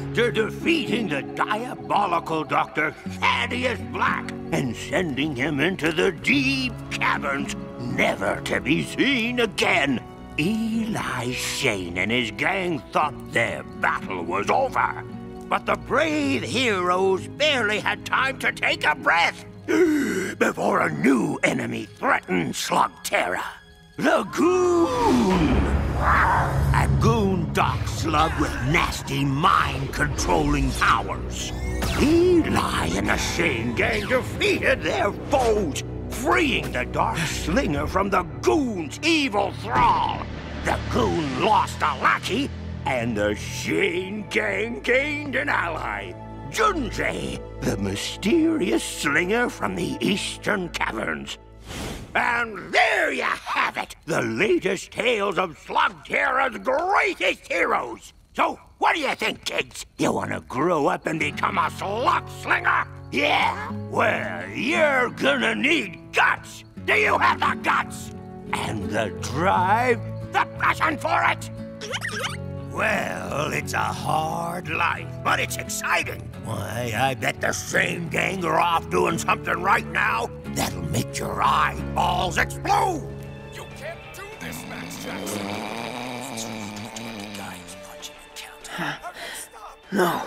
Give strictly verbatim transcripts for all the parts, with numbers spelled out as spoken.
after defeating the diabolical Doctor Sadius Blakk and sending him into the deep caverns, never to be seen again, Eli Shane and his gang thought their battle was over. But the brave heroes barely had time to take a breath before a new enemy threatened Slugterra, the Goon! A goon docked Slug with nasty mind-controlling powers. Eli and the Shane Gang defeated their foes, freeing the Dark Slinger from the Goon's evil thrall. The Goon lost a lackey, and the Shane Gang gained an ally, Junjie, the mysterious Slinger from the Eastern Caverns. And there you have it, the latest tales of Slugterra's greatest heroes. So, what do you think, kids? You want to grow up and become a Slug Slinger? Yeah? Well, you're gonna need guts. Do you have the guts? And the drive? The passion for it? Well, it's a hard life, but it's exciting. Why, I bet the Shane Gang are off doing something right now that'll make your eyeballs explode. You can't do this, Max Jackson. The guy who's punching the counter. Huh? No.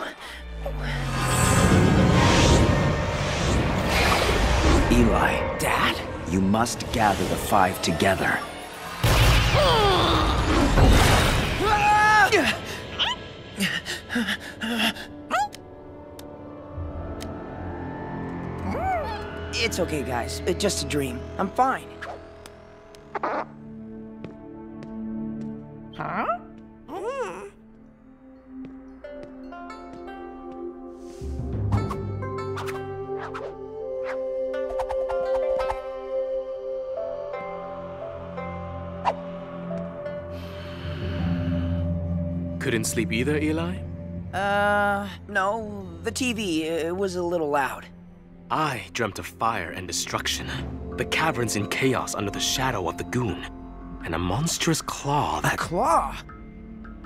Eli, Dad, you must gather the five together. It's okay, guys. It's just a dream. I'm fine. Huh? Mm. Couldn't sleep either, Eli? Uh, no. The T V, it was a little loud. I dreamt of fire and destruction, the caverns in chaos under the shadow of the Goon, and a monstrous claw that— A claw?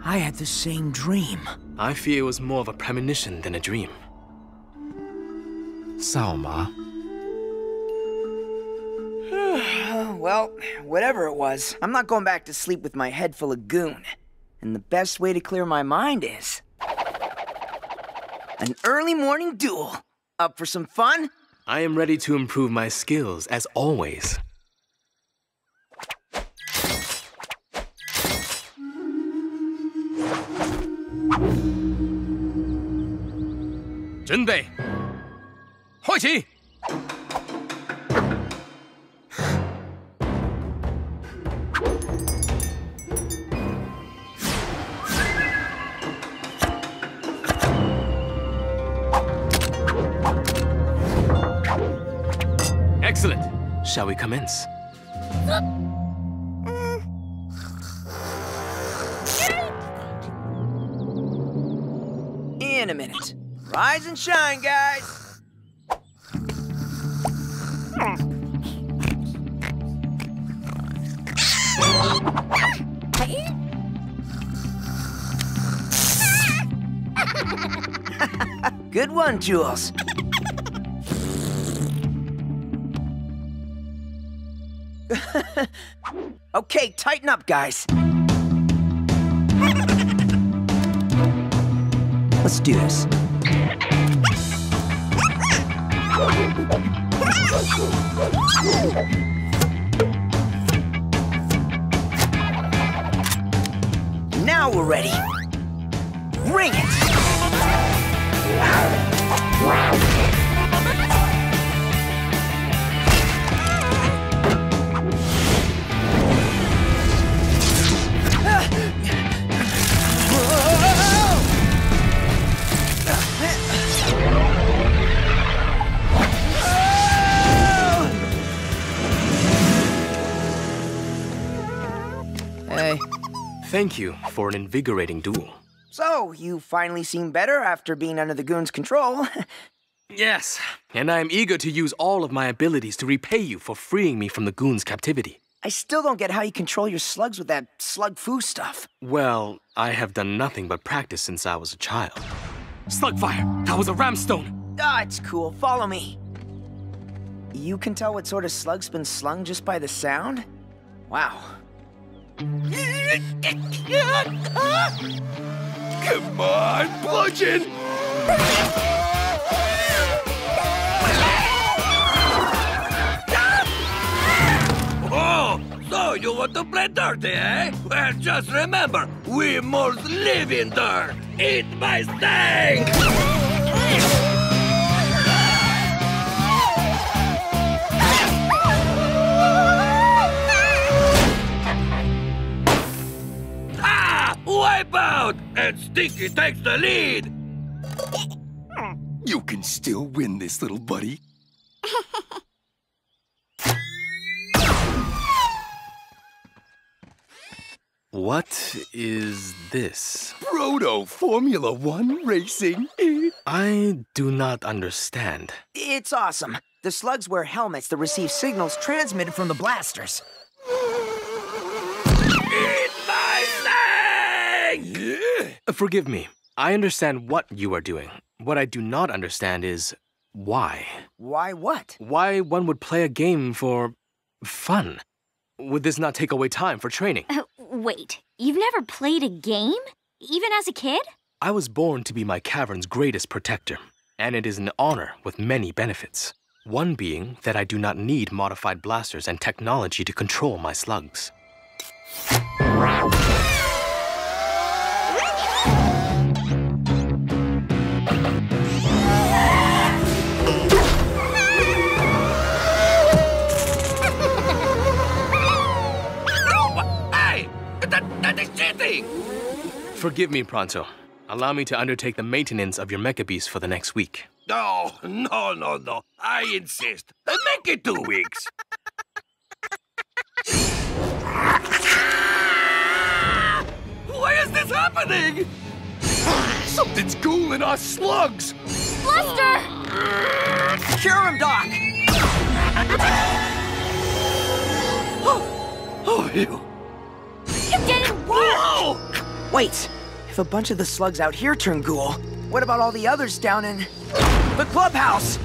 I had the same dream. I fear it was more of a premonition than a dream. Salma. Well, whatever it was, I'm not going back to sleep with my head full of Goon. And the best way to clear my mind is an early morning duel. Up for some fun? I am ready to improve my skills, as always. Jinbei! Hoichi! Excellent. Shall we commence? In a minute. Rise and shine, guys. Good one, Jules. Okay, tighten up, guys. Let's do this. Now we're ready. Ring it! Hey. Thank you for an invigorating duel. So, you finally seem better after being under the Goon's control. Yes, and I am eager to use all of my abilities to repay you for freeing me from the Goon's captivity. I still don't get how you control your slugs with that Slug Fu stuff. Well, I have done nothing but practice since I was a child. Slugfire, that was a ramstone. Ah, it's cool. Follow me. You can tell what sort of slug's been slung just by the sound? Wow. Come on, bludgeon! Oh, so you want to play dirty, eh? Well, just remember, we must live in dirt. Eat my stank! Wipe out! And Stinky takes the lead! You can still win this, little buddy. What is this? Proto Formula One Racing. I do not understand. It's awesome. The slugs wear helmets that receive signals transmitted from the blasters. Forgive me. I understand what you are doing. What I do not understand is why. Why what? Why one would play a game for fun. Would this not take away time for training? Uh, wait, you've never played a game? Even as a kid? I was born to be my cavern's greatest protector, and it is an honor with many benefits. One being that I do not need modified blasters and technology to control my slugs. Forgive me, Pronto. Allow me to undertake the maintenance of your Mecha Beast for the next week. No, oh, no, no, no. I insist. Make it two weeks. Why is this happening? Something's ghouling our slugs. Buster! Cure him, Doc. Oh, oh, you. You're getting worse! Wait, if a bunch of the slugs out here turn ghoul, what about all the others down in the clubhouse?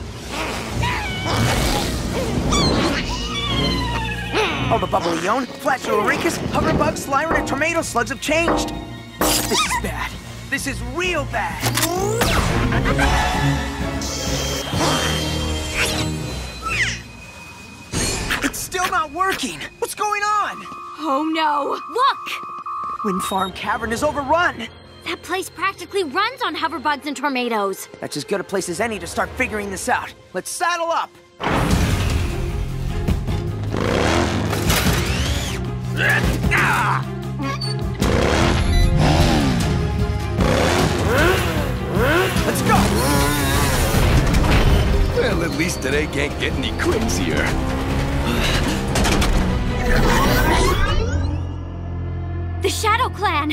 All the Bubbly Yone, Flasher Ulrichus, Hoverbugs, Lyra, and Tornado Slugs have changed. This is bad. This is real bad. It's still not working. What's going on? Oh no! Look! Wind Farm Cavern is overrun! That place practically runs on hoverbugs and tornadoes. That's as good a place as any to start figuring this out. Let's saddle up! Let's go! Well, at least today can't get any crazier. The Shadow Clan!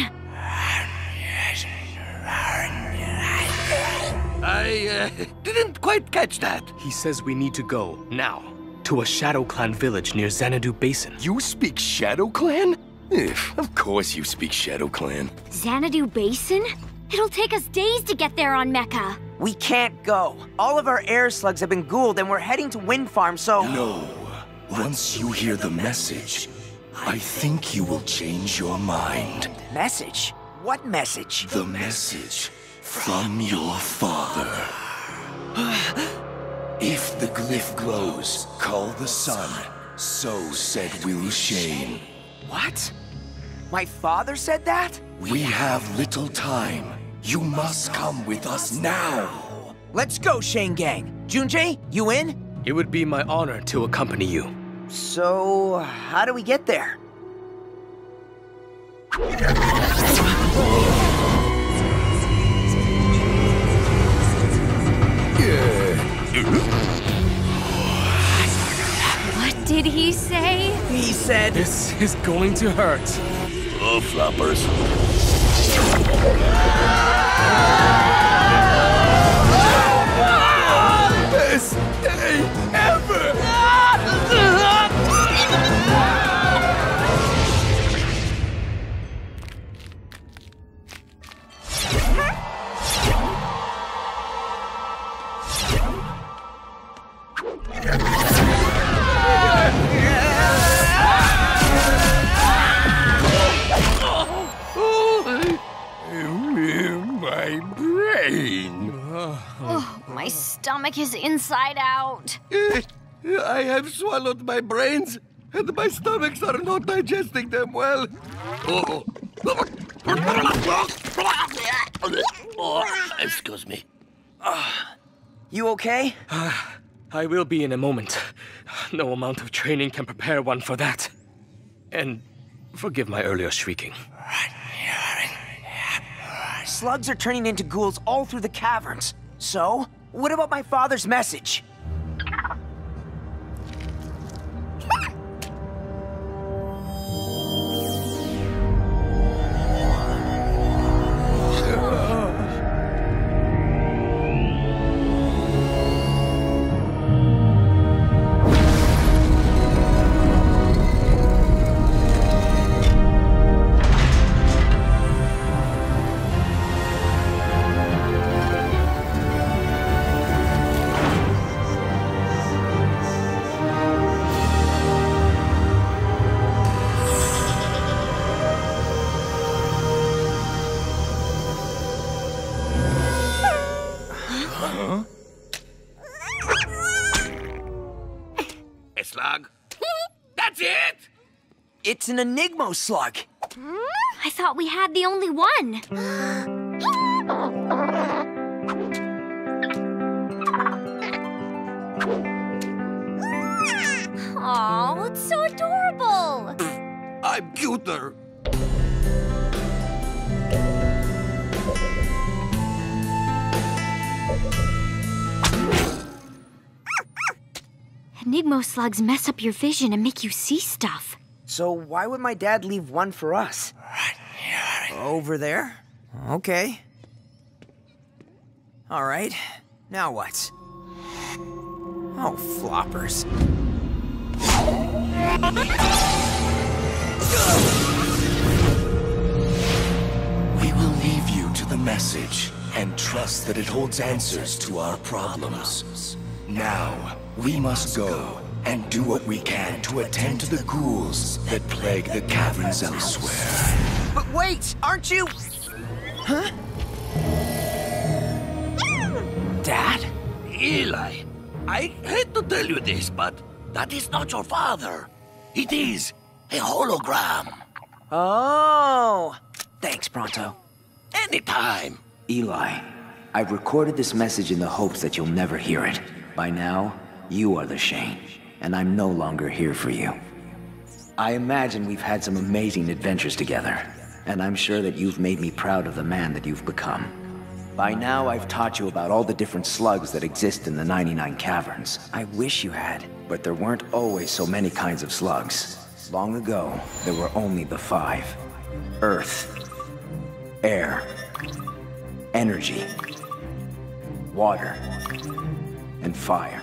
I uh, didn't quite catch that. He says we need to go, now, to a Shadow Clan village near Xanadu Basin. You speak Shadow Clan? Of course you speak Shadow Clan. Xanadu Basin? It'll take us days to get there on Mecha. We can't go. All of our air slugs have been ghouled and we're heading to Wind Farm, so... No. Once you hear the message, I think you will change your mind. Message? What message? The message from your father. If the glyph glows, call the sun. So said Will Shane. What? My father said that? We have little time. You must come with us now. Let's go, Shane Gang. Junjie, you in? It would be my honor to accompany you. So, how do we get there? What did he say? He said, "This is going to hurt." Oh, floppers. Best day ever! stomach is inside out. I have swallowed my brains, and my stomachs are not digesting them well. Oh. Oh, excuse me. Uh, you okay? Uh, I will be in a moment. No amount of training can prepare one for that. And forgive my earlier shrieking. Slugs are turning into ghouls all through the caverns. So, what about my father's message? It's an Enigmo slug. Hmm? I thought we had the only one. Aw, it's so adorable. I'm cuter. Enigmo slugs mess up your vision and make you see stuff. So why would my dad leave one for us? Over there? Okay. All right. Now what? Oh, floppers. We will leave you to the message and trust that it holds answers to our problems. Now, we must go and do what we can to attend to the ghouls that plague the caverns elsewhere. But wait, aren't you... Huh? Dad? Eli, I hate to tell you this, but that is not your father. It is a hologram. Oh! Thanks, Pronto. Anytime. Eli, I've recorded this message in the hopes that you'll never hear it. By now, you are the Shane. And I'm no longer here for you. I imagine we've had some amazing adventures together, and I'm sure that you've made me proud of the man that you've become. By now, I've taught you about all the different slugs that exist in the ninety-nine caverns. I wish you had, but there weren't always so many kinds of slugs. Long ago, there were only the five. Earth, air, energy, water, and fire.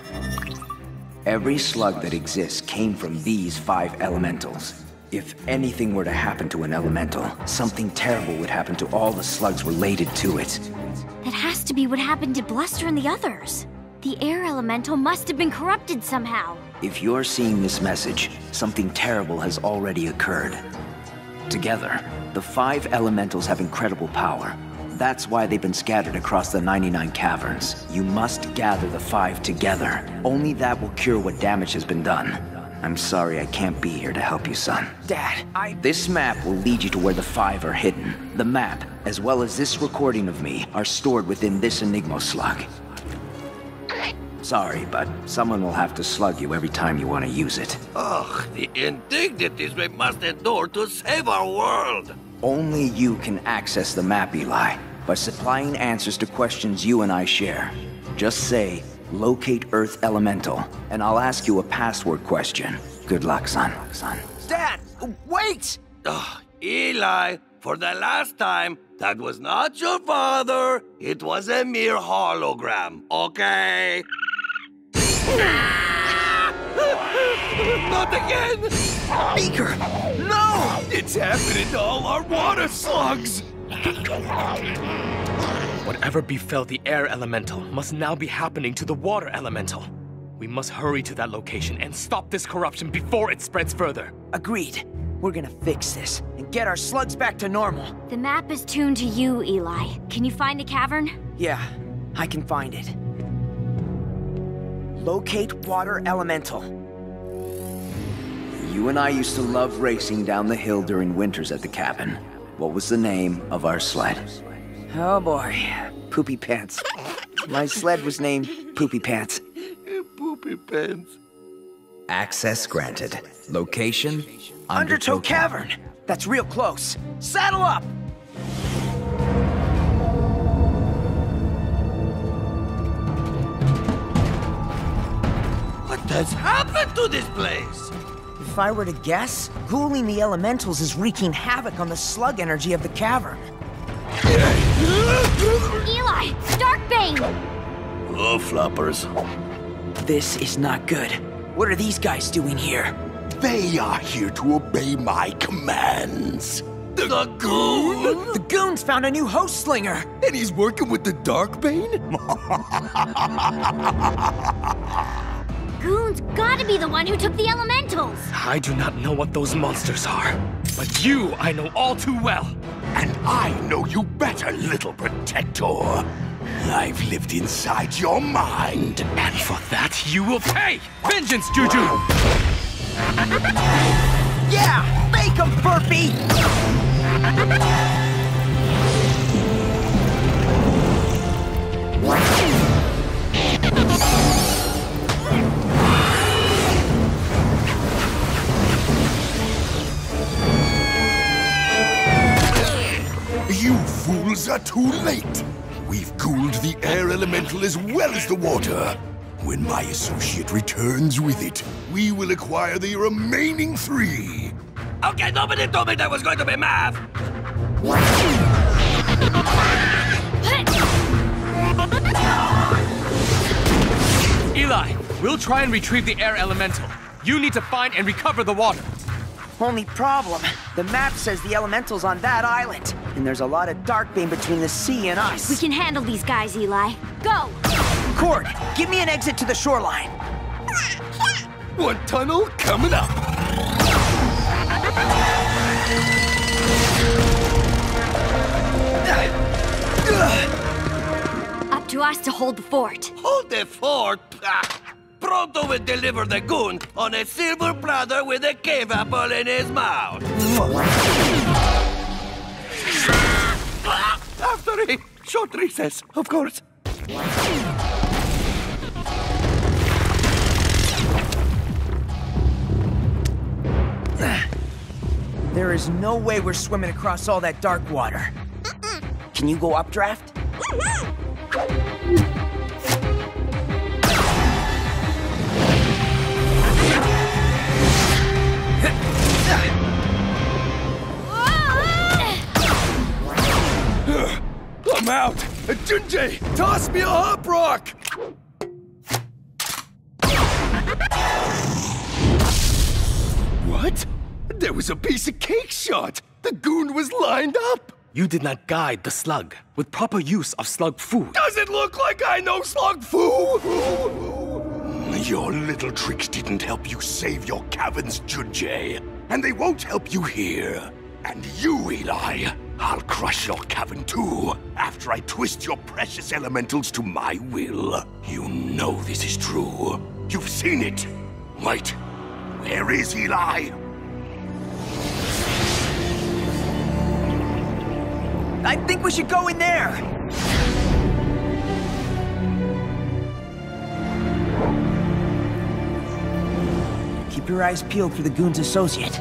Every slug that exists came from these five elementals. If anything were to happen to an elemental, something terrible would happen to all the slugs related to it. That has to be what happened to Bluster and the others. The air elemental must have been corrupted somehow. If you're seeing this message, something terrible has already occurred. Together, the five elementals have incredible power. That's why they've been scattered across the ninety-nine caverns. You must gather the five together. Only that will cure what damage has been done. I'm sorry I can't be here to help you, son. Dad, I... This map will lead you to where the five are hidden. The map, as well as this recording of me, are stored within this Enigmo slug. Sorry, but someone will have to slug you every time you want to use it. Ugh, the indignities we must endure to save our world! Only you can access the map, Eli, by supplying answers to questions you and I share. Just say, locate Earth Elemental, and I'll ask you a password question. Good luck, son. son. Dad, wait! Ugh, Eli, for the last time, that was not your father. It was a mere hologram, okay? Not again! Beaker! No! It's happening to all our water slugs! Whatever befell the air elemental must now be happening to the water elemental. We must hurry to that location and stop this corruption before it spreads further. Agreed. We're gonna fix this and get our slugs back to normal. The map is tuned to you, Eli. Can you find the cavern? Yeah, I can find it. Locate Water Elemental. You and I used to love racing down the hill during winters at the cabin. What was the name of our sled? Oh boy, Poopy Pants. My sled was named Poopy Pants. Poopy Pants. Access granted. Location? Undertow Cavern. That's real close. Saddle up! What has happened to this place? If I were to guess, ghouling the elementals is wreaking havoc on the slug energy of the cavern. Eli! Darkbane! Oh, floppers. This is not good. What are these guys doing here? They are here to obey my commands. The, the Goon? The Goon's found a new host slinger. And he's working with the Darkbane? Goon's gotta be the one who took the elementals! I do not know what those monsters are, but you I know all too well! And I know you better, little protector! I've lived inside your mind! And for that, you will pay! Vengeance, Juju! Yeah! Make him, Burpy! You fools are too late! We've cooled the air elemental as well as the water. When my associate returns with it, we will acquire the remaining three. Okay, nobody told me that was going to be math! Eli, we'll try and retrieve the air elemental. You need to find and recover the water. Only problem, the map says the elemental's on that island. And there's a lot of Darkbane between the sea and us. We can handle these guys, Eli. Go! Cord, give me an exit to the shoreline. One tunnel coming up. Up to us to hold the fort. Hold the fort? Proto will deliver the goon on a silver platter with a cave apple in his mouth. After a short recess, of course. There is no way we're swimming across all that dark water. Mm-mm. Can you go updraft? Mm-hmm. I'm out! Junjie, toss me a hop rock! What? There was a piece of cake shot! The goon was lined up! You did not guide the slug with proper use of slug food. Does it look like I know slug food? Your little tricks didn't help you save your caverns, Junjie. And they won't help you here. And you, Eli, I'll crush your cavern too, after I twist your precious elementals to my will. You know this is true. You've seen it. Wait, where is Eli? I think we should go in there. Keep your eyes peeled for the goon's associate.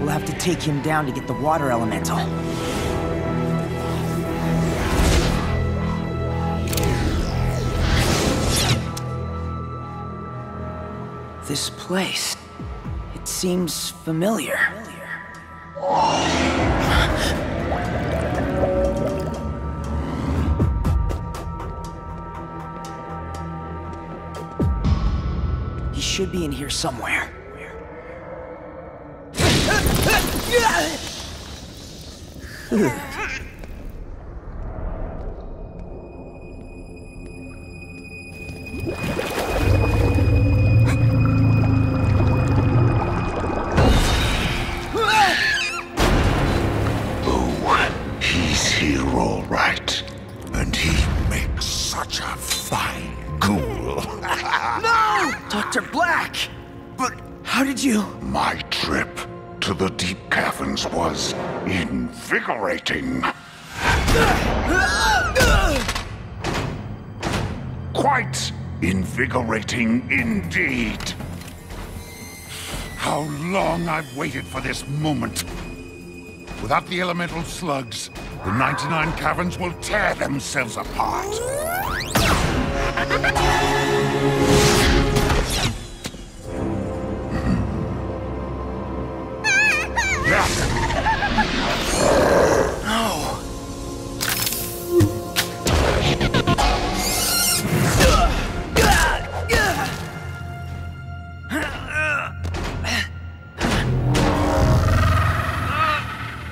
We'll have to take him down to get the water elemental. This place... it seems familiar. He should be in here somewhere. Oh, he's here all right, and he makes such a fine ghoul. did you? My trip to the deep caverns was invigorating. Quite invigorating indeed. How long I've waited for this moment. Without the elemental slugs, the ninety-nine caverns will tear themselves apart. No.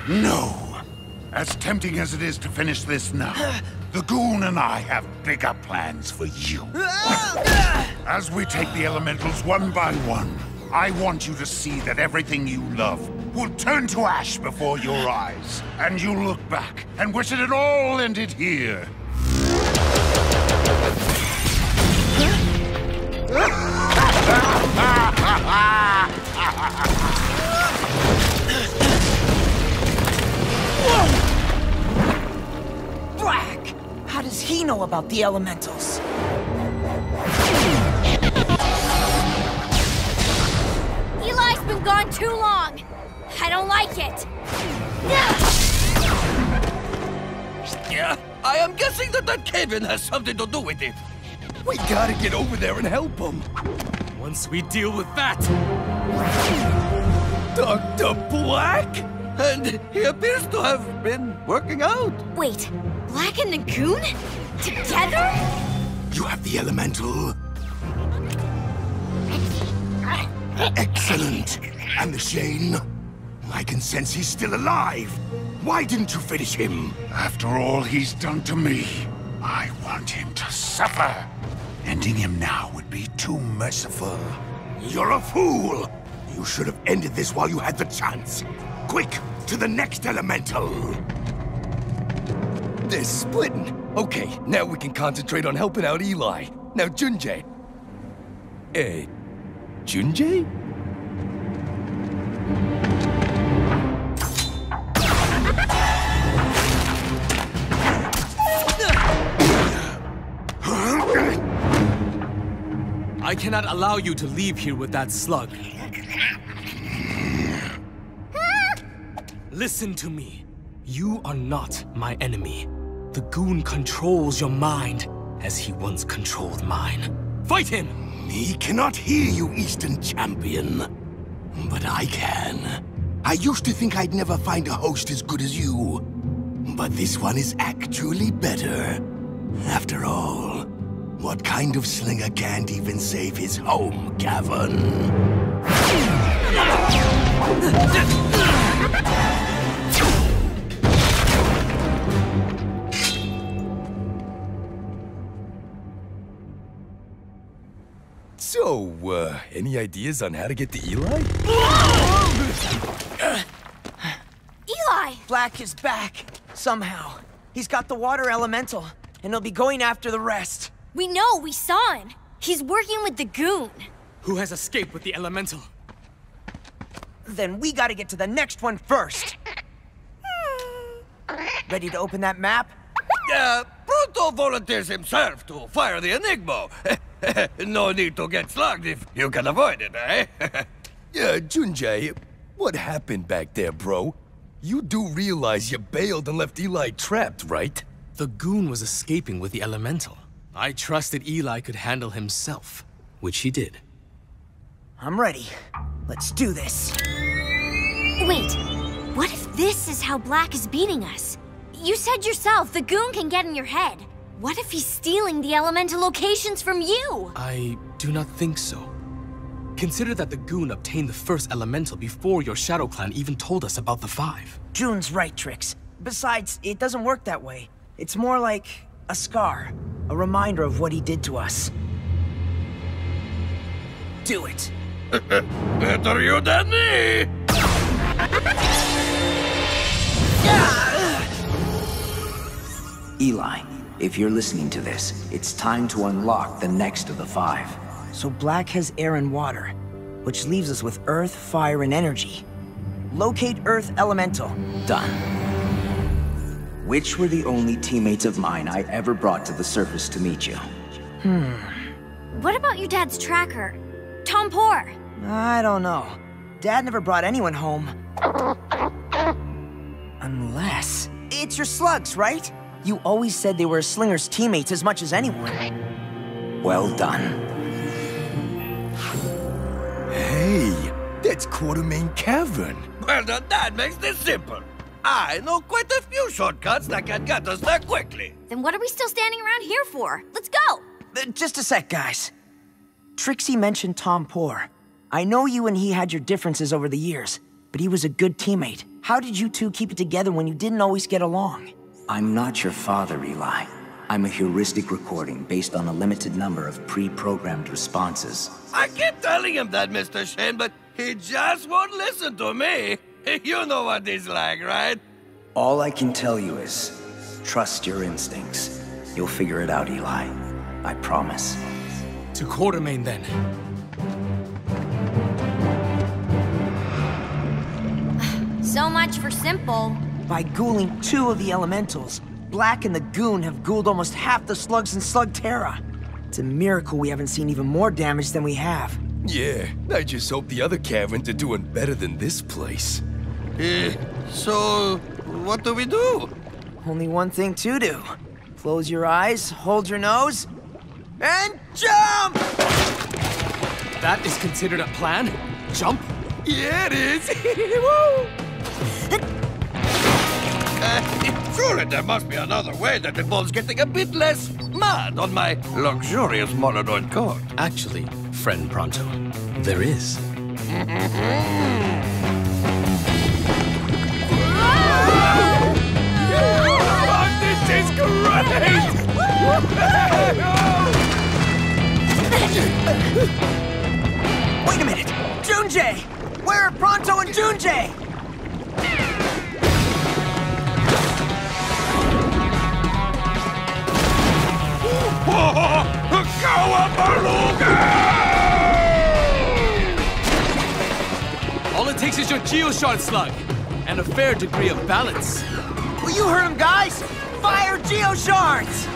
No. As tempting as it is to finish this now, the Goon and I have bigger plans for you. As we take the elementals one by one, I want you to see that everything you love will turn to ash before your eyes, and you'll look back and wish it had all ended here. Black! How does he know about the elementals? Eli's been gone too long. I don't like it. Yeah, I am guessing that that cave-in has something to do with it. We gotta get over there and help him. Once we deal with that... Doctor Black? And he appears to have been working out. Wait, Black and the Goon? Together? You have the elemental. Excellent. And the Shane? I can sense he's still alive. Why didn't you finish him? After all he's done to me, I want him to suffer. Ending him now would be too merciful. You're a fool. You should have ended this while you had the chance. Quick, to the next elemental. They're splitting. Okay, now we can concentrate on helping out Eli. Now, Junjie. Eh, uh, Junjie? I cannot allow you to leave here with that slug. Listen to me. You are not my enemy. The Goon controls your mind as he once controlled mine. Fight him! He cannot hear you, Eastern Champion. But I can. I used to think I'd never find a host as good as you. But this one is actually better. After all, what kind of slinger can't even save his home cavern? So, uh, any ideas on how to get to Eli? Eli! Black is back, somehow. He's got the water elemental, and he'll be going after the rest. We know, we saw him. He's working with the Goon. Who has escaped with the elemental? Then we gotta get to the next one first. Ready to open that map? Uh, Proto volunteers himself to fire the Enigmo. No need to get slugged if you can avoid it, eh? uh, Junjie, what happened back there, bro? You do realize you bailed and left Eli trapped, right? The Goon was escaping with the elemental. I trusted Eli could handle himself, which he did. I'm ready. Let's do this. Wait, what if this is how Black is beating us? You said yourself the Goon can get in your head. What if he's stealing the elemental locations from you? I do not think so. Consider that the Goon obtained the first elemental before your Shadow Clan even told us about the five. June's right, Trix. Besides, it doesn't work that way. It's more like a scar. A reminder of what he did to us. Do it. Better you than me! Eli, if you're listening to this, it's time to unlock the next of the five. So Black has air and water. which leaves us with Earth, Fire, and Energy. Locate Earth Elemental. Done. Which were the only teammates of mine I ever brought to the surface to meet you? Hmm. What about your dad's tracker? Tom Poor? I don't know. Dad never brought anyone home. Unless... It's your slugs, right? You always said they were Slinger's teammates as much as anyone. Well done. Hey, that's Quartermain Cavern. Well done, that makes this simple. I know quite a few shortcuts that can get us there quickly. Then what are we still standing around here for? Let's go! Uh, just a sec, guys. Trixie mentioned Tom Poor. I know you and he had your differences over the years, but he was a good teammate. How did you two keep it together when you didn't always get along? I'm not your father, Eli. I'm a heuristic recording based on a limited number of pre-programmed responses. I keep telling him that, Mister Shane, but he just won't listen to me. You know what he's like, right? All I can tell you is, trust your instincts. You'll figure it out, Eli. I promise. To Quartermain, then. So much for simple. By ghouling two of the elementals, Blakk and the Goon have ghouled almost half the slugs in Slugterra. It's a miracle we haven't seen even more damage than we have. Yeah, I just hope the other caverns are doing better than this place. Uh, so, what do we do? Only one thing to do. Close your eyes, hold your nose, and jump! That is considered a plan? Jump? Yeah, it is! Woo! Uh, surely there must be another way that involves getting a bit less mad on my luxurious mononoid cord. Actually, friend Pronto, there is. Oh, this is great! Wait a minute! Junjie! Where are Pronto and Junjie? All it takes is your Geo Shard, Slug, and a fair degree of balance. Well, you heard him, guys! Fire Geo Shards!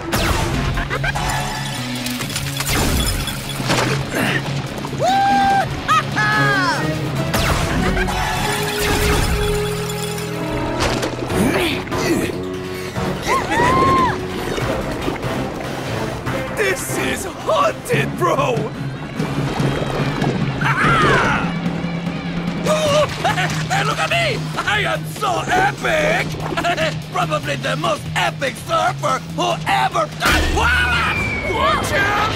This is haunted, bro! Ah! Oh, hey, look at me! I am so epic! Probably the most epic surfer who ever... Wallop! Watch out!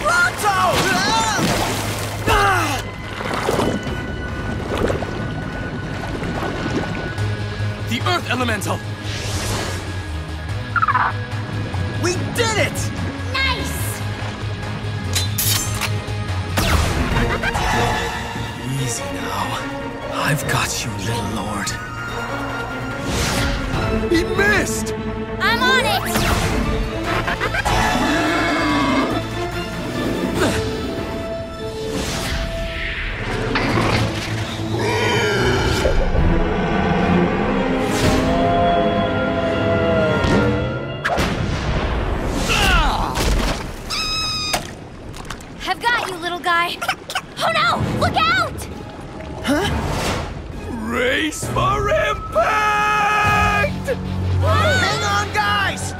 Pronto! Ah! The Earth Elemental! We did it! Nice! Easy now. I've got you, little lord. He missed! I'm on it! Guy. Oh no! Look out! Huh? Race for impact! Hang on, guys!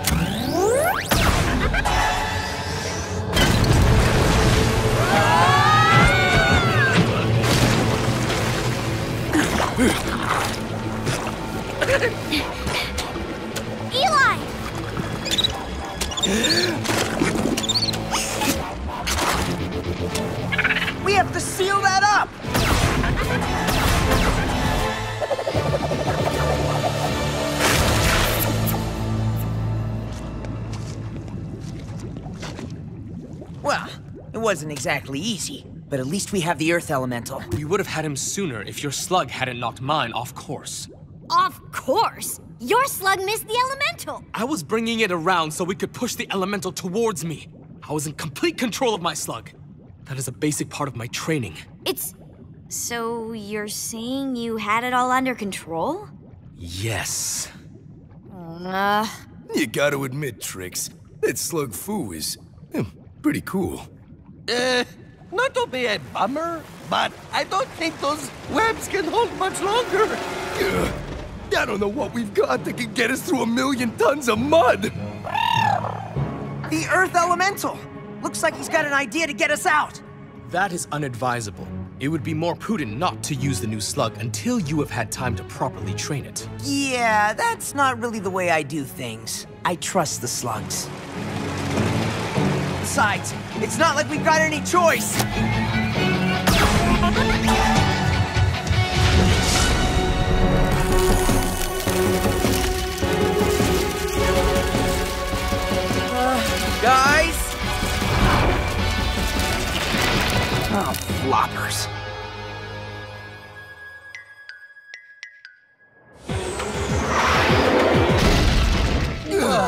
We have to seal that up! Well, it wasn't exactly easy, but at least we have the Earth Elemental. We would have had him sooner if your slug hadn't knocked mine off course. Off course? Your slug missed the Elemental! I was bringing it around so we could push the Elemental towards me. I was in complete control of my slug. That is a basic part of my training. It's... So you're saying you had it all under control? Yes. Uh... You gotta admit, Trix, that Slug Fu is eh, pretty cool. Uh, not to be a bummer, but I don't think those webs can hold much longer. Ugh. I don't know what we've got that can get us through a million tons of mud. The Earth Elemental! Looks like he's got an idea to get us out. That is unadvisable. It would be more prudent not to use the new slug until you have had time to properly train it. Yeah, that's not really the way I do things. I trust the slugs. Besides, it's not like we've got any choice. Uh, guys? Oh, floppers. Yes!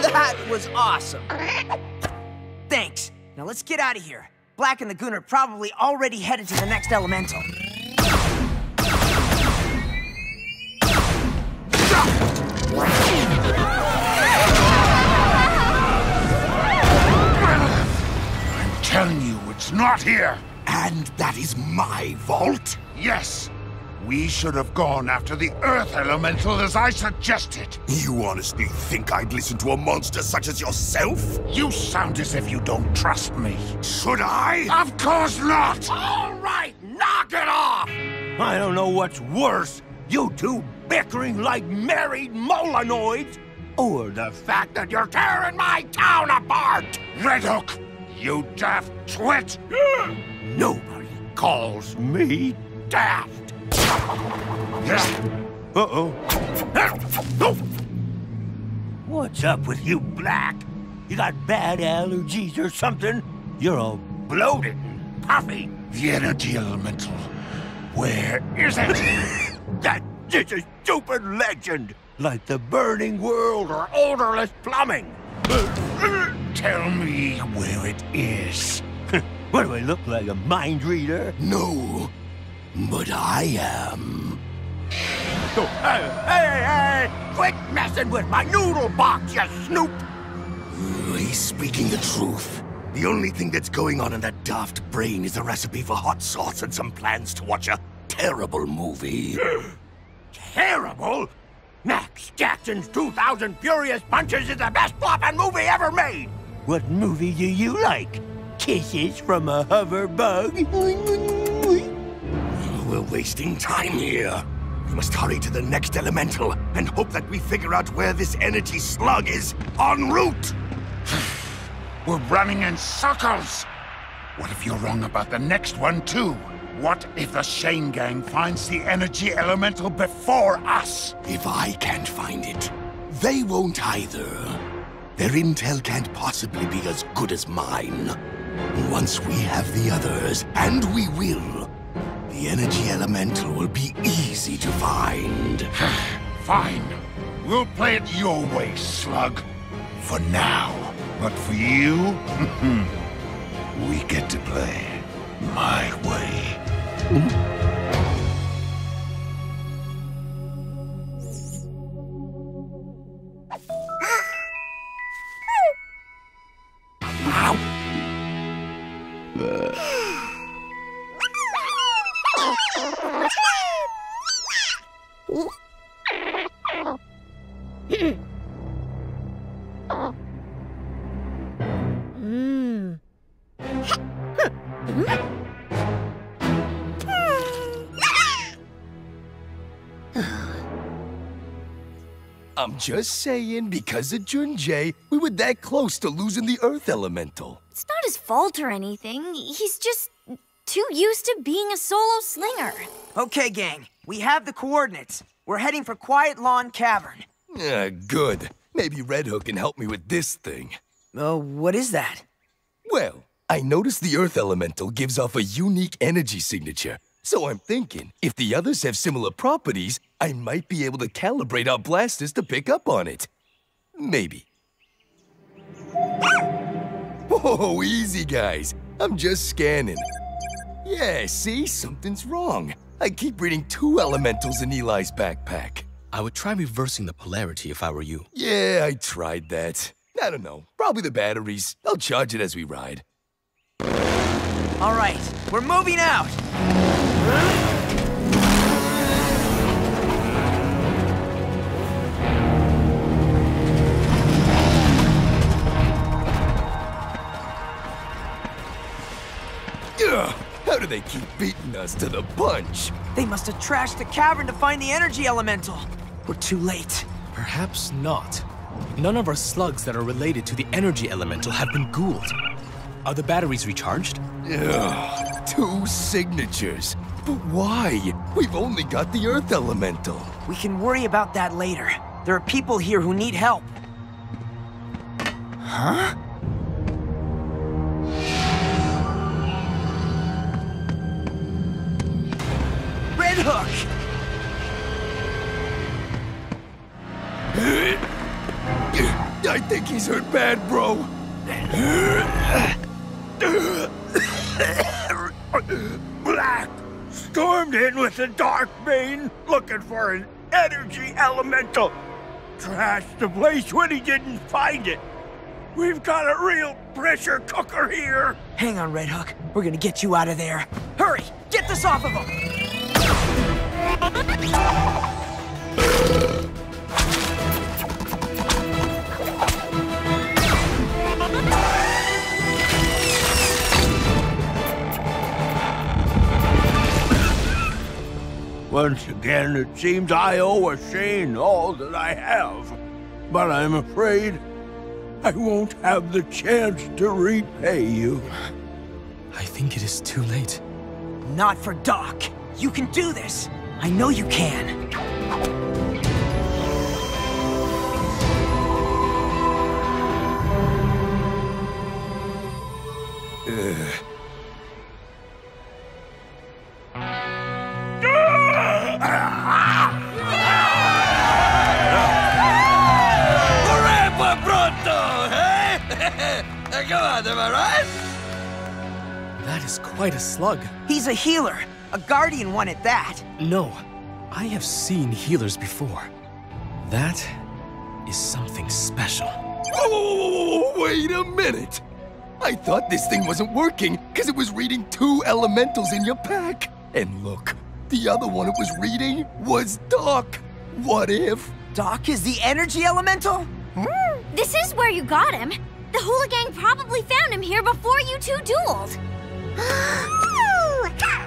That was awesome. Thanks. Now let's get out of here. Blakk and the Goon are probably already headed to the next elemental. Telling you it's not here. And that is my vault? Yes. We should have gone after the Earth Elemental as I suggested. You honestly think I'd listen to a monster such as yourself? You sound as if you don't trust me. Should I? Of course not! All right, knock it off! I don't know what's worse, you two bickering like married Molinoids, or the fact that you're tearing my town apart! Red Hook! You daft twit! Nobody calls me daft! Uh-oh. What's up with you, Blakk? You got bad allergies or something? You're all bloated and puffy. The energy elemental. Where is it? That is a stupid legend! Like the burning world or odorless plumbing! Tell me where it is. What do I look like, a mind reader? No, but I am. Oh, hey, hey, hey! Quit messing with my noodle box, you snoop! Uh, he's speaking the truth. The only thing that's going on in that daft brain is a recipe for hot sauce and some plans to watch a terrible movie. Terrible? Max Jackson's two thousand Furious Punches is the best floppin' movie ever made! What movie do you like? Kisses from a Hoverbug? We're wasting time here. We must hurry to the next elemental and hope that we figure out where this energy slug is en route. We're running in circles. What if you're wrong about the next one, too? What if the Shane Gang finds the energy elemental before us? If I can't find it, they won't either. Their intel can't possibly be as good as mine. Once we have the others, and we will, the energy elemental will be easy to find. Fine. We'll play it your way, Slug. For now. But for you, we get to play my way. Ow. Mm. I'm just saying, because of Junjie, we were that close to losing the Earth Elemental. It's not his fault or anything. He's just too used to being a solo slinger. Okay, gang. We have the coordinates. We're heading for Quiet Lawn Cavern. Uh, good. Maybe Red Hook can help me with this thing. Oh, uh, what is that? Well, I noticed the Earth Elemental gives off a unique energy signature. So I'm thinking, if the others have similar properties, I might be able to calibrate our blasters to pick up on it. Maybe. Whoa, easy, guys. I'm just scanning. Yeah, see? Something's wrong. I keep reading two elementals in Eli's backpack. I would try reversing the polarity if I were you. Yeah, I tried that. I don't know. Probably the batteries. I'll charge it as we ride. All right, we're moving out. Ugh, how do they keep beating us to the punch? They must have trashed the cavern to find the energy elemental. We're too late. Perhaps not. None of our slugs that are related to the energy elemental have been ghouled. Are the batteries recharged? Ugh, two signatures. But why? We've only got the earth elemental. We can worry about that later. There are people here who need help. Huh? Red Hook! I think he's hurt bad, bro. Black stormed in with the Darkbane looking for an energy elemental. Trashed the place when he didn't find it. We've got a real pressure cooker here. Hang on, Red Hook. We're gonna get you out of there. Hurry, get this off of him. Once again, it seems I owe a Shane all that I have, but I'm afraid I won't have the chance to repay you. I think it is too late. Not for Doc. You can do this. I know you can. Ugh. Am I right? That is quite a slug. He's a healer. A guardian one at that. No, I have seen healers before. That is something special. Whoa, whoa, whoa, whoa, wait a minute! I thought this thing wasn't working because it was reading two elementals in your pack. And look, the other one it was reading was Doc. What if... Doc is the energy elemental? Mm, this is where you got him. The Hula Gang probably found him here before you two dueled. uh,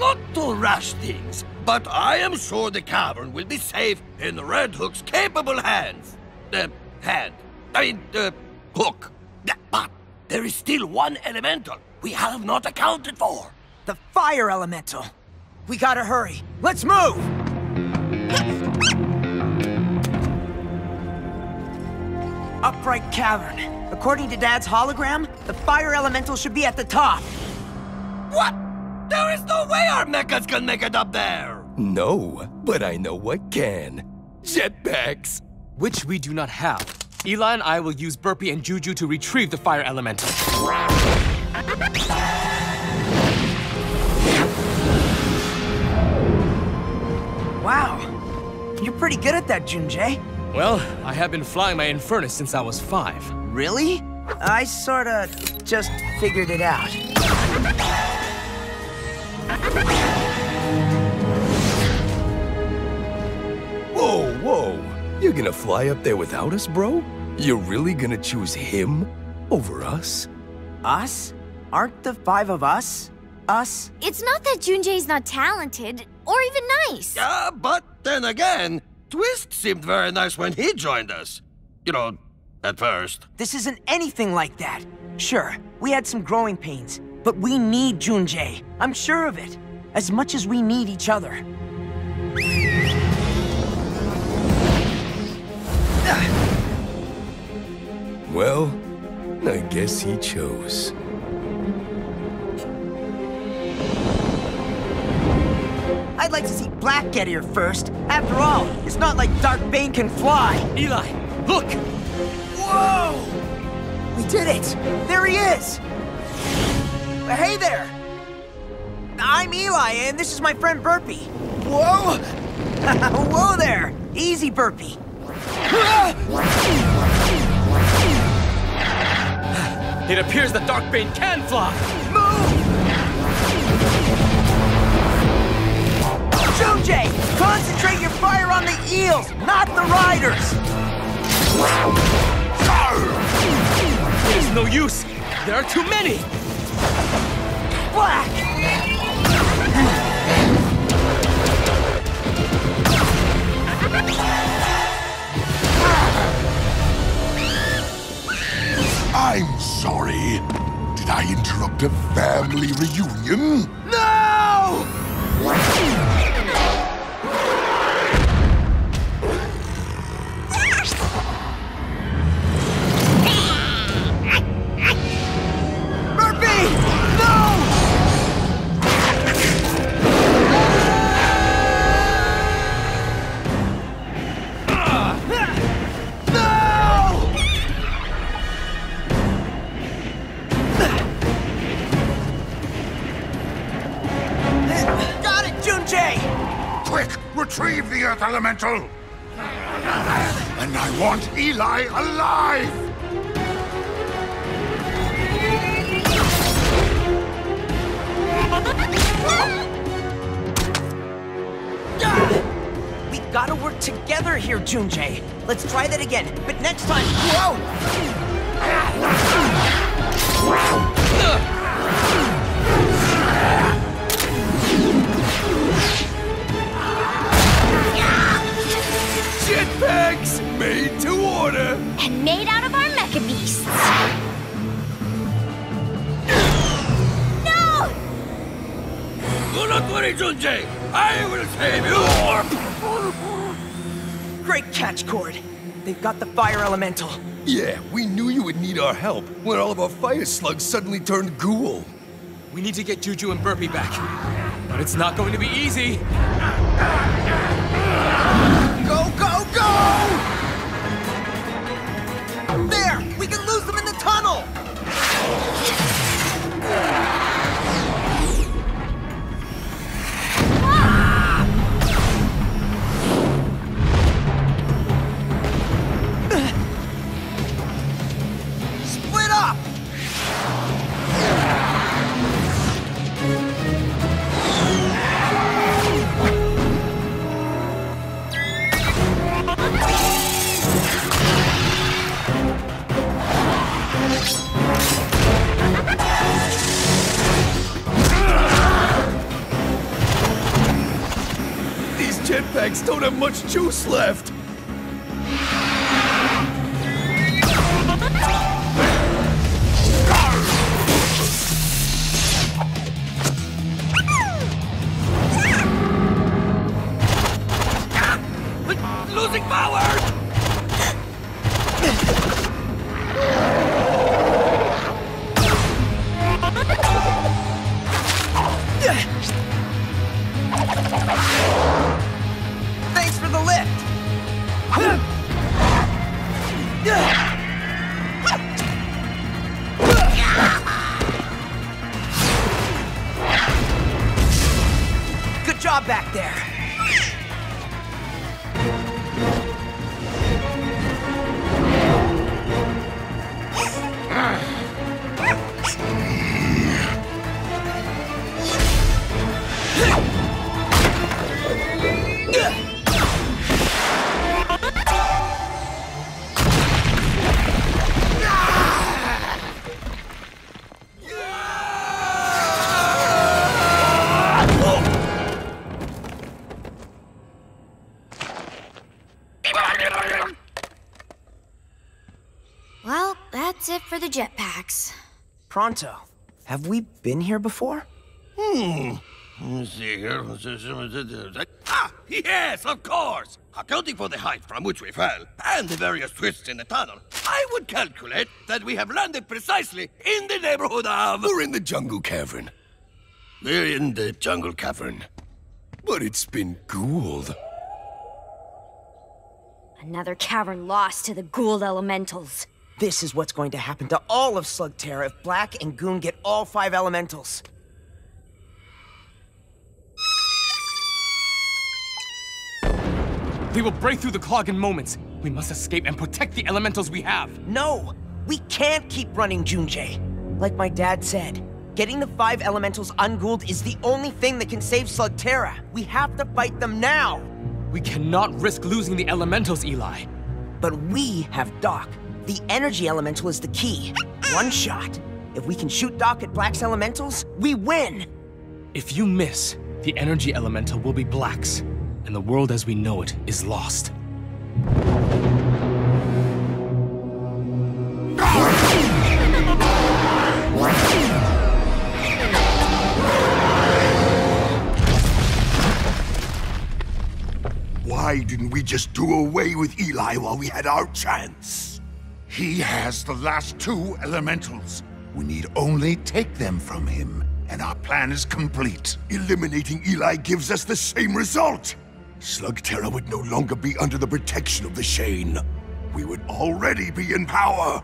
not to rush things, but I am sure the cavern will be safe in Red Hook's capable hands. Uh, hand. I mean, uh, hook. But there is still one elemental we have not accounted for. The fire elemental. We gotta hurry. Let's move! Upright Cavern. According to Dad's hologram, the fire elemental should be at the top. What? There is no way our mechas can make it up there! No, but I know what can. Jetpacks! Which we do not have. Eli and I will use Burpy and Juju to retrieve the fire elemental. Wow. You're pretty good at that, Junjie. Well, I have been flying my Infernus since I was five. Really? I sorta just figured it out. Whoa, whoa! You're gonna fly up there without us, bro? You're really gonna choose him over us? Us? Aren't the five of us? Us? It's not that Junjie's not talented, or even nice. Yeah, uh, but then again... Twist seemed very nice when he joined us. You know, at first. This isn't anything like that. Sure, we had some growing pains, but we need Junjie. I'm sure of it. As much as we need each other. Well, I guess he chose. I I'd like to see Blakk get here first. After all, it's not like Darkbane can fly. Eli, look! Whoa! We did it! There he is! Hey there! I'm Eli, and this is my friend Burpy. Whoa! Whoa there! Easy, Burpy. It appears that Darkbane can fly! Move! Junjie! Concentrate your fire on the eels, not the riders! There's no use! There are too many! Blakk! I'm sorry. Did I interrupt a family reunion? No! Retrieve the Earth Elemental! And I want Eli alive! We gotta work together here, Junjie. Let's try that again, but next time... Whoa! Jetpacks! Made to order! And made out of our Mecha Beasts! No! Do not worry, Junjie! I will save you! Great catch, Cord. They've got the Fire Elemental. Yeah, we knew you would need our help when all of our fire slugs suddenly turned ghoul. We need to get Juju and Burpy back. But it's not going to be easy! Go, go, go! There! We can lose them in the tunnel! Split up! Jetpacks don't have much juice left! Losing power! Thanks for the lift! Good job back there! Jetpacks. Pronto, have we been here before? Hmm. Let me see here. Ah, yes, of course! Accounting for the height from which we fell, and the various twists in the tunnel, I would calculate that we have landed precisely in the neighborhood of... We're in the jungle cavern. We're in the jungle cavern. but it's been ghouled. Another cavern lost to the ghoul elementals. This is what's going to happen to all of Slugterra if Black and Goon get all five elementals. They will break through the clog in moments. We must escape and protect the elementals we have. No, we can't keep running, Junjie. Like my dad said, getting the five elementals unghouled is the only thing that can save Slugterra. We have to fight them now. We cannot risk losing the elementals, Eli. But we have Doc. The energy elemental is the key. One shot. If we can shoot Doc at Black's elementals, we win. If you miss, the energy elemental will be Black's, and the world as we know it is lost. Why didn't we just do away with Eli while we had our chance? He has the last two elementals. We need only take them from him, and our plan is complete. Eliminating Eli gives us the same result. Slugterra would no longer be under the protection of the Shane. We would already be in power.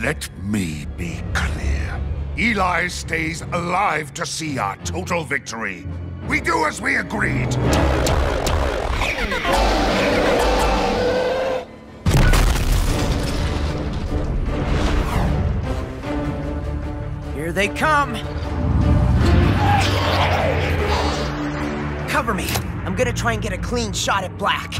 Let me be clear. Eli stays alive to see our total victory. We do as we agreed. Here they come. Cover me. I'm gonna try and get a clean shot at Black.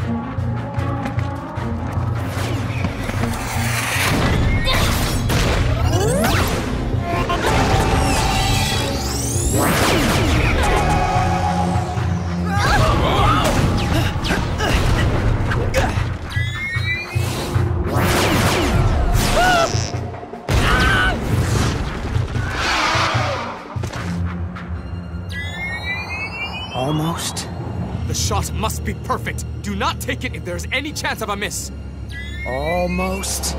Almost. The shot must be perfect. Do not take it if there's any chance of a miss. Almost.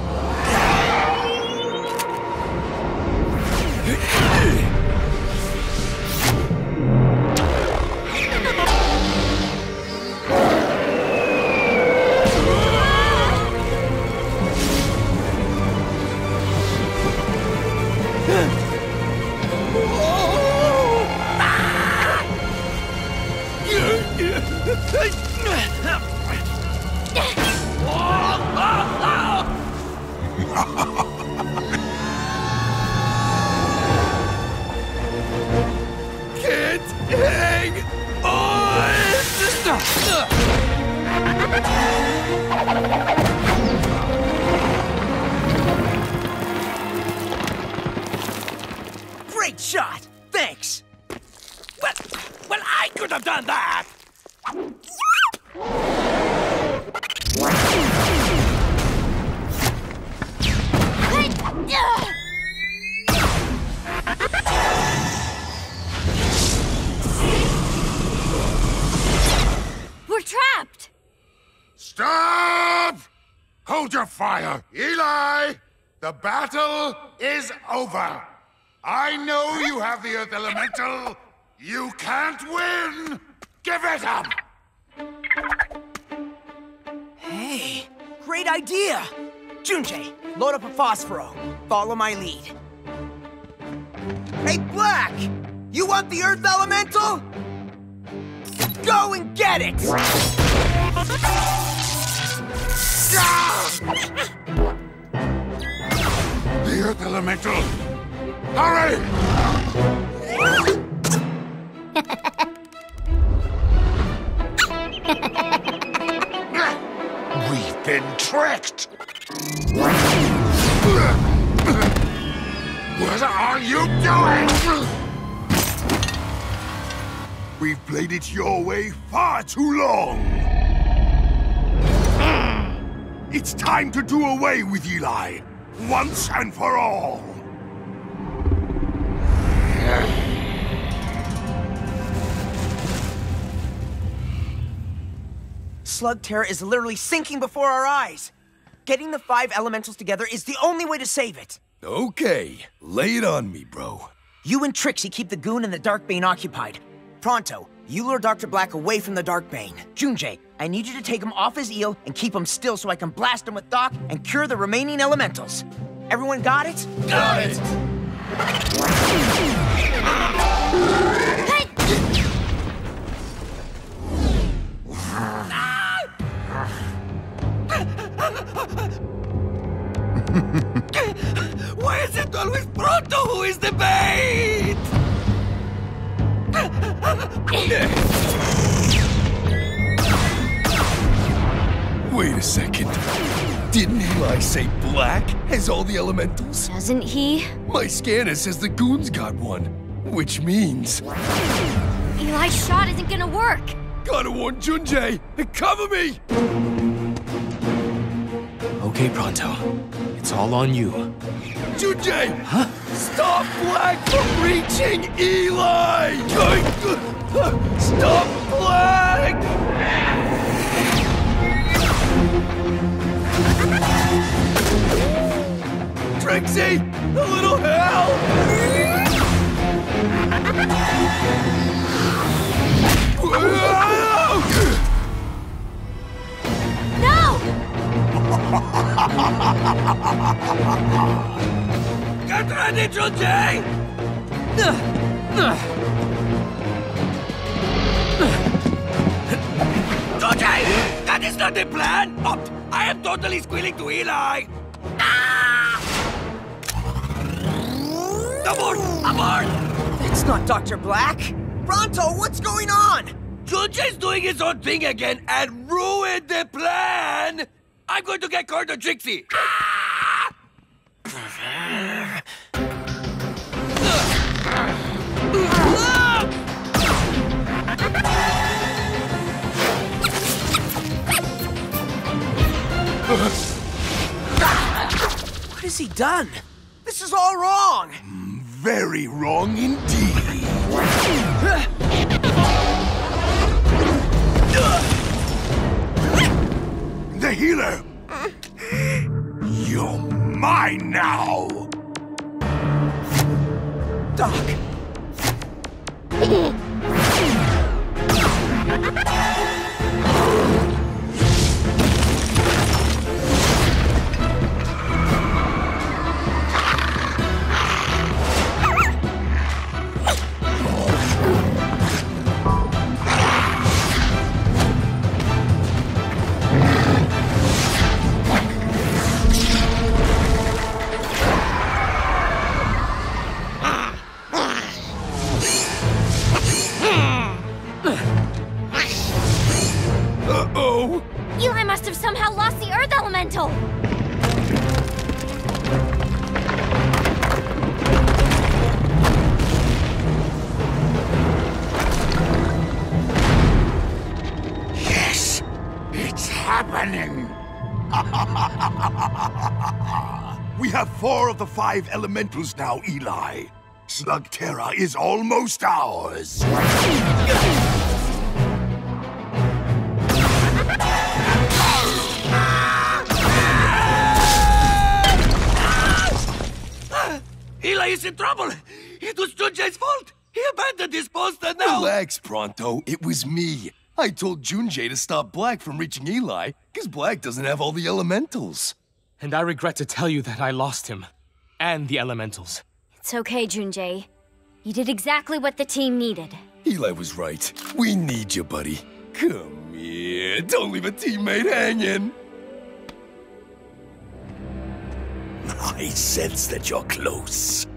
Great shot! Thanks! Well, well, I could have done that! We're trapped! Stop! Hold your fire! Eli! The battle is over! I know you have the Earth Elemental! You can't win! Give it up! Hey, great idea! Junjie, load up a Phosphoro. Follow my lead. Hey, Black! You want the Earth Elemental? Go and get it! The Earth Elemental! Hurry! We've been tricked! What are you doing? We've played it your way far too long. It's time to do away with Eli, once and for all. Slugterra is literally sinking before our eyes. Getting the five elementals together is the only way to save it. Okay, lay it on me, bro. You and Trixie keep the Goon and the Darkbane occupied. Pronto, you lure Doctor Blakk away from the Darkbane. Junjie, I need you to take him off his eel and keep him still so I can blast him with Doc and cure the remaining elementals. Everyone got it? Got it! Why is it always Pronto who is the bait? Wait a second. Didn't Eli say Blakk has all the elementals? Doesn't he? My scanner says the goon's got one, which means... Eli's shot isn't gonna work! Gotta warn Junjie! Cover me! Okay, Pronto. It's all on you. Junjie! Huh? Stop Blakk from reaching Eli! Stop Blakk! Trixie! A little help! No! Get ready, Junjie! Junjie! That is not the plan! Oh, I am totally squealing to Eli! Abort! Abort! It's not Doctor Blakk! Pronto, what's going on? Junjie's doing his own thing again and ruined the plan! I'm going to get Corto Trixie! Ah! What has he done? This is all wrong! Very wrong indeed. The healer! You're mine now! Doc! The five elementals now, Eli. Slugterra is almost ours. Eli is in trouble. It was Junjie's fault. He abandoned his post and now... Relax, Pronto. It was me. I told Junjie to stop Blakk from reaching Eli because Blakk doesn't have all the elementals. And I regret to tell you that I lost him. And the elementals. It's okay, Junjie. You did exactly what the team needed. Eli was right. We need you, buddy. Come here. Don't leave a teammate hanging. I sense that you're close.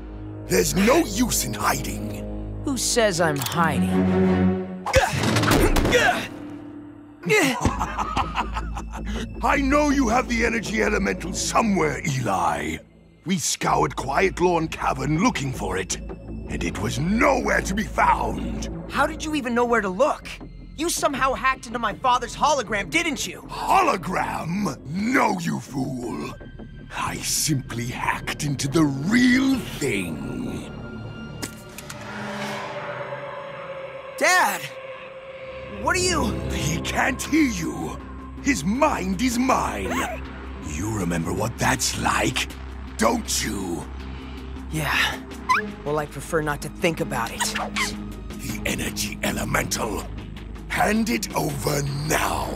There's no use in hiding. Who says I'm hiding? I know you have the energy elemental somewhere, Eli. We scoured Quiet Lawn Cavern looking for it, and it was nowhere to be found. How did you even know where to look? You somehow hacked into my father's hologram, didn't you? Hologram? No, you fool. I simply hacked into the real thing. Dad! What are you? He can't hear you. His mind is mine. You remember what that's like, don't you? Yeah. Well, I prefer not to think about it. The energy, Elemental. Hand it over now.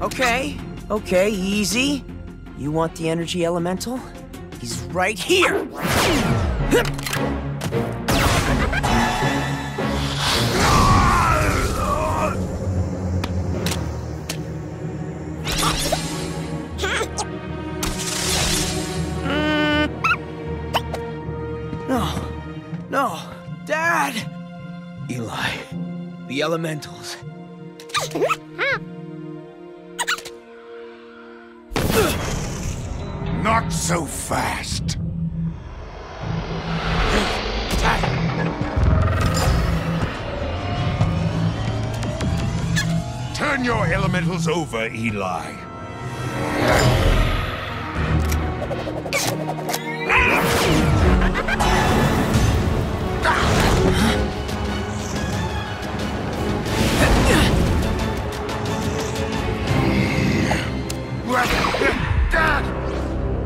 Okay, okay, easy. You want the energy, Elemental? He's right here! No, no, Dad! Eli, the Elementals. Not so fast. Turn your Elementals over, Eli.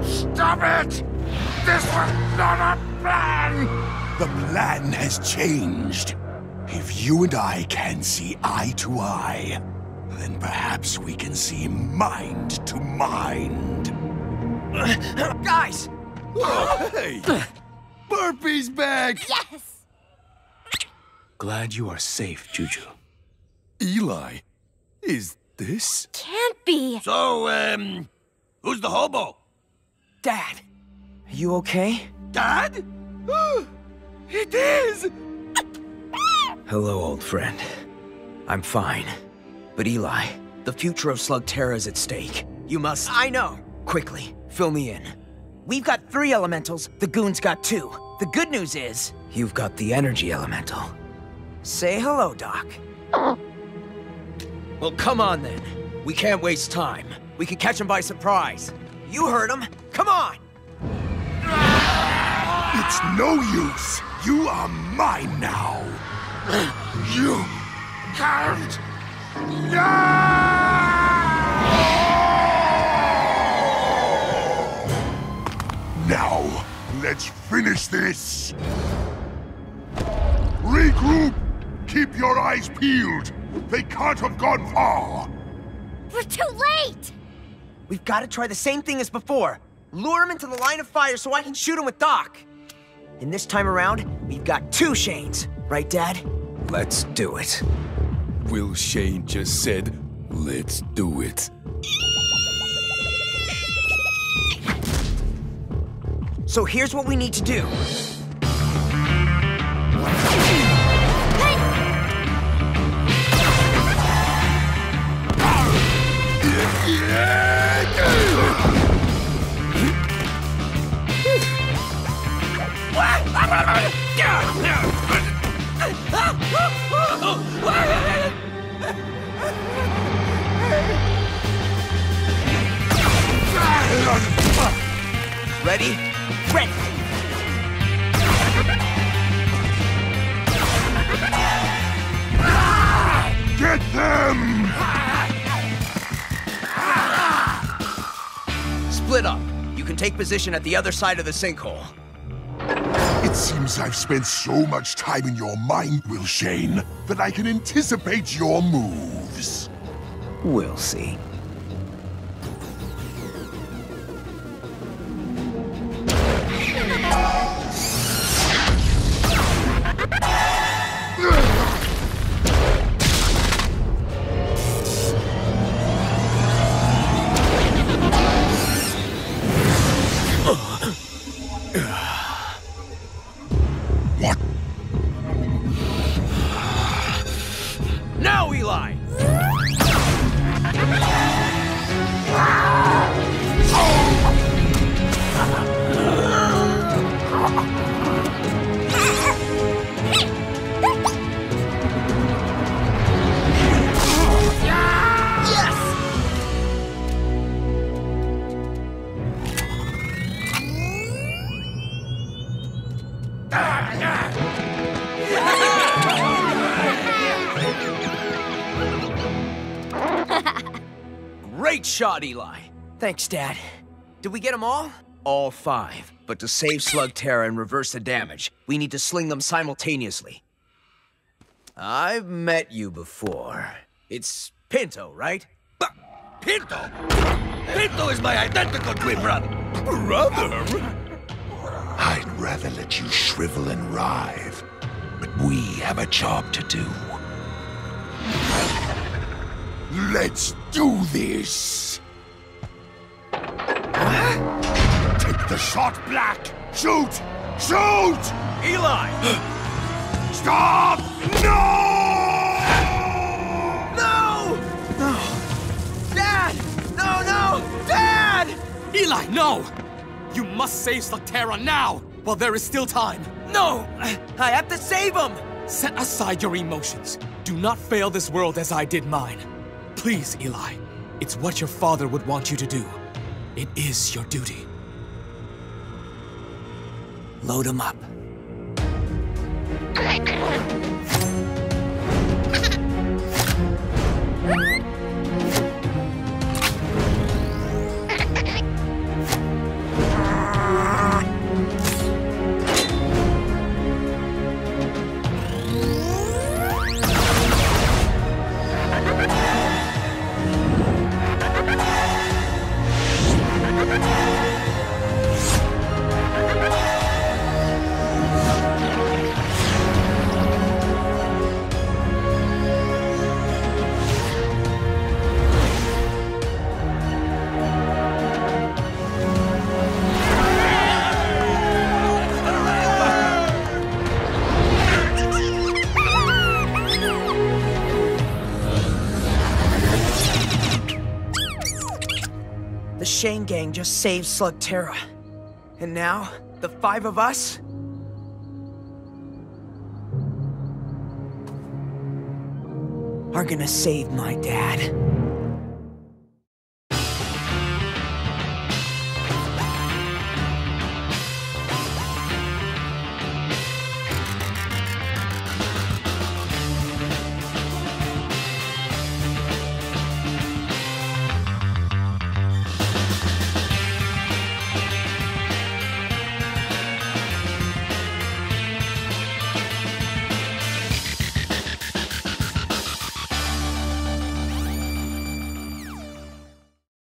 Stop it! This was not a plan! The plan has changed. If you and I can see eye to eye, then perhaps we can see mind to mind. Guys! Hey! Burpy's back! Yes! Glad you are safe, Juju. Eli, is this? Can't be! So, um, who's the hobo? Dad! Are you okay? Dad? It is! Hello, old friend. I'm fine. But Eli, the future of Slugterra is at stake. You must... I know! Quickly, fill me in. We've got three Elementals, the goons got two. The good news is... You've got the energy Elemental. Say hello, Doc. Well, come on then. We can't waste time. We can catch him by surprise. You heard him. Come on! It's no use. You are mine now. You can't... No! Now, let's finish this. Regroup. Keep your eyes peeled. They can't have gone far. We're too late. We've got to try the same thing as before. Lure him into the line of fire so I can shoot him with Doc. And this time around, we've got two Shanes. Right, Dad? Let's do it. Will Shane just said, let's do it. So here's what we need to do. Ready? Ready! Get them! Split up. You can take position at the other side of the sinkhole. It seems I've spent so much time in your mind, Will Shane, that I can anticipate your moves. We'll see. Great shot, Eli. Thanks, Dad. Did we get them all? all five. But to save Slugterra and reverse the damage, we need to sling them simultaneously. I've met you before. It's Pinto, right? But Pinto? Pinto is my identical twin brother. Brother? I'd rather let you shrivel and writhe, but we have a job to do. Let's do this! Huh? Take the shot, Black! Shoot! Shoot! Eli! Stop! No! No! No! Dad! No, no! Dad! Eli, no! You must save Slugterra now, while there is still time. No! I have to save him! Set aside your emotions. Do not fail this world as I did mine. Please, Eli. It's what your father would want you to do. It is your duty. Load him up. Shane Gang just saved Slugterra. And now, the five of us? Are gonna save my dad.